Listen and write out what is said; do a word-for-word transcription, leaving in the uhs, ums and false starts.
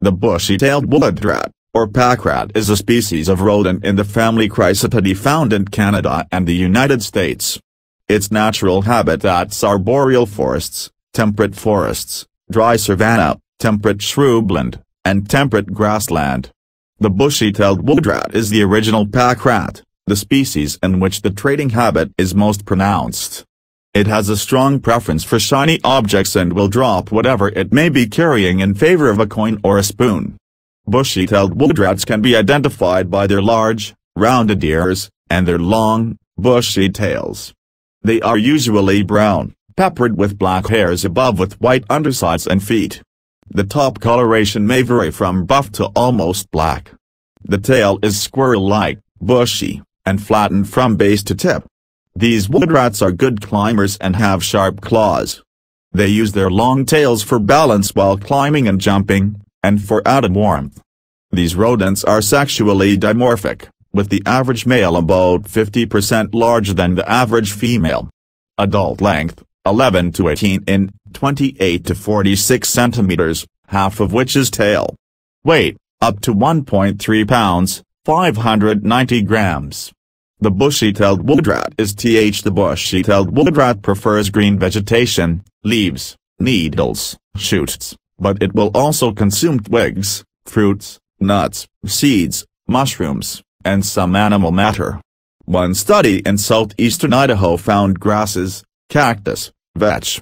The bushy-tailed wood rat, or pack rat, is a species of rodent in the family Cricetidae found in Canada and the United States. Its natural habitats are boreal forests, temperate forests, dry savanna, temperate shrubland, and temperate grassland. The bushy-tailed wood rat is the original pack rat, the species in which the trading habit is most pronounced. It has a strong preference for shiny objects and will drop whatever it may be carrying in favor of a coin or a spoon. Bushy-tailed wood rats can be identified by their large, rounded ears, and their long, bushy tails. They are usually brown, peppered with black hairs above with white undersides and feet. The top coloration may vary from buff to almost black. The tail is squirrel-like, bushy, and flattened from base to tip. These wood rats are good climbers and have sharp claws. They use their long tails for balance while climbing and jumping, and for added warmth. These rodents are sexually dimorphic, with the average male about fifty percent larger than the average female. Adult length, eleven to eighteen inches, twenty-eight to forty-six centimeters, half of which is tail. Weight, up to one point three pounds, five hundred ninety grams. The bushy-tailed wood rat is th The bushy-tailed wood rat prefers green vegetation, leaves, needles, shoots, but it will also consume twigs, fruits, nuts, seeds, mushrooms, and some animal matter. One study in southeastern Idaho found grasses, cactus, vetch,